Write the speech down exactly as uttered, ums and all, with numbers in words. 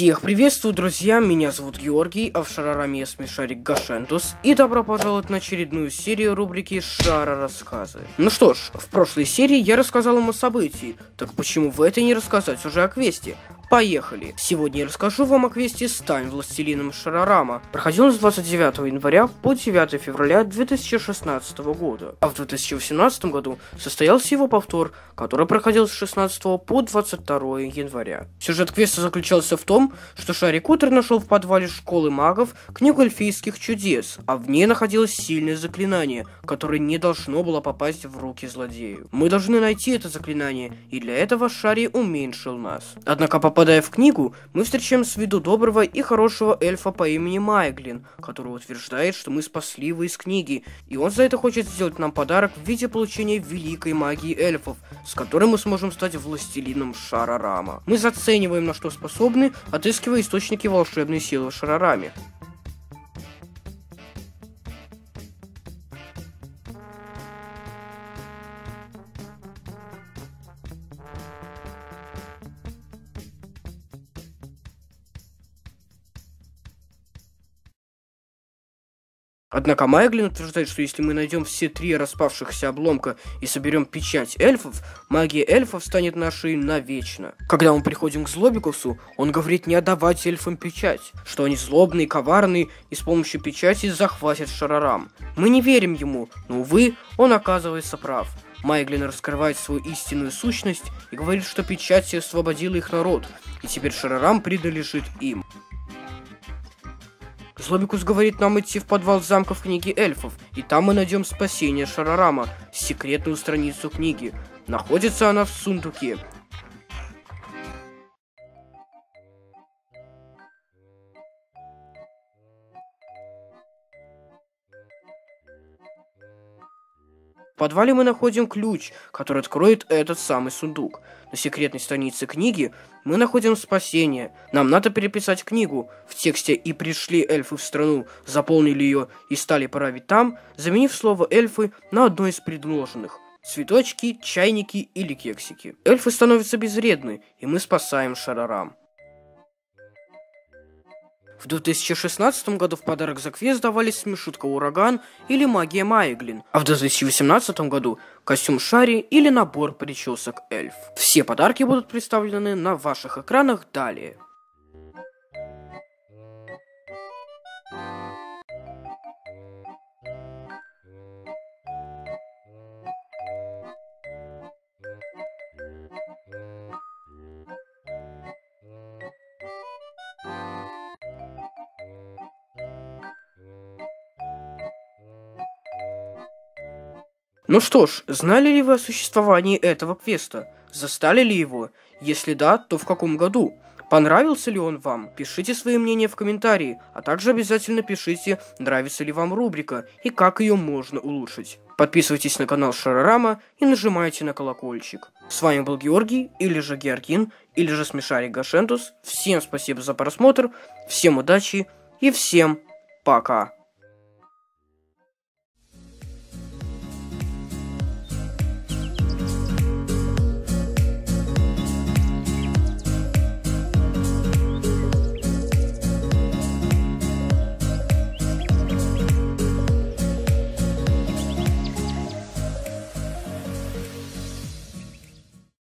Всех приветствую, друзья, меня зовут Георгий, а в Шарараме я смешарик Гошентус, и добро пожаловать на очередную серию рубрики «Шара рассказы». Ну что ж, в прошлой серии я рассказал им о событии, так почему в этой не рассказать уже о квесте? Поехали! Сегодня я расскажу вам о квесте «Стань властелином Шарарама». Проходил он с двадцать девятого января по девятое февраля две тысячи шестнадцатого года, а в две тысячи восемнадцатом году состоялся его повтор, который проходил с шестнадцатого по двадцать второе января. Сюжет квеста заключался в том, что Шарикутер нашел в подвале Школы Магов книгу эльфийских чудес, а в ней находилось сильное заклинание, которое не должно было попасть в руки злодею. Мы должны найти это заклинание, и для этого Шари уменьшил нас. Однако, попав Попадая в книгу, мы встречаем с виду доброго и хорошего эльфа по имени Майглин, который утверждает, что мы спасли его из книги, и он за это хочет сделать нам подарок в виде получения великой магии эльфов, с которой мы сможем стать властелином Шарарама. Мы зацениваем, на что способны, отыскивая источники волшебной силы в Шарараме. Однако Майглин утверждает, что если мы найдем все три распавшихся обломка и соберем печать эльфов, магия эльфов станет нашей навечно. Когда мы приходим к Злобикусу, он говорит не отдавать эльфам печать, что они злобные, коварные и с помощью печати захватят Шарарам. Мы не верим ему, но, увы, он оказывается прав. Майглин раскрывает свою истинную сущность и говорит, что печать освободила их народ, и теперь Шарарам принадлежит им. Злобикус говорит нам идти в подвал замка в книге эльфов, и там мы найдем спасение Шарарама, секретную страницу книги. Находится она в сундуке. В подвале мы находим ключ, который откроет этот самый сундук. На секретной странице книги мы находим спасение. Нам надо переписать книгу. В тексте «И пришли эльфы в страну, заполнили ее и стали править там», заменив слово «эльфы» на одно из предложенных. Цветочки, чайники или кексики. Эльфы становятся безвредны, и мы спасаем Шарарам. В две тысячи шестнадцатом году в подарок за квест давали «Смешутка Ураган» или «Магия Майглин», а в две тысячи восемнадцатом году «Костюм Шари» или «Набор причесок Эльф». Все подарки будут представлены на ваших экранах далее. Ну что ж, знали ли вы о существовании этого квеста? Застали ли его? Если да, то в каком году? Понравился ли он вам? Пишите свои мнения в комментарии, а также обязательно пишите, нравится ли вам рубрика и как ее можно улучшить. Подписывайтесь на канал Шарарама и нажимайте на колокольчик. С вами был Георгий, или же Георгин, или же Смешарик Гошентус. Всем спасибо за просмотр, всем удачи и всем пока.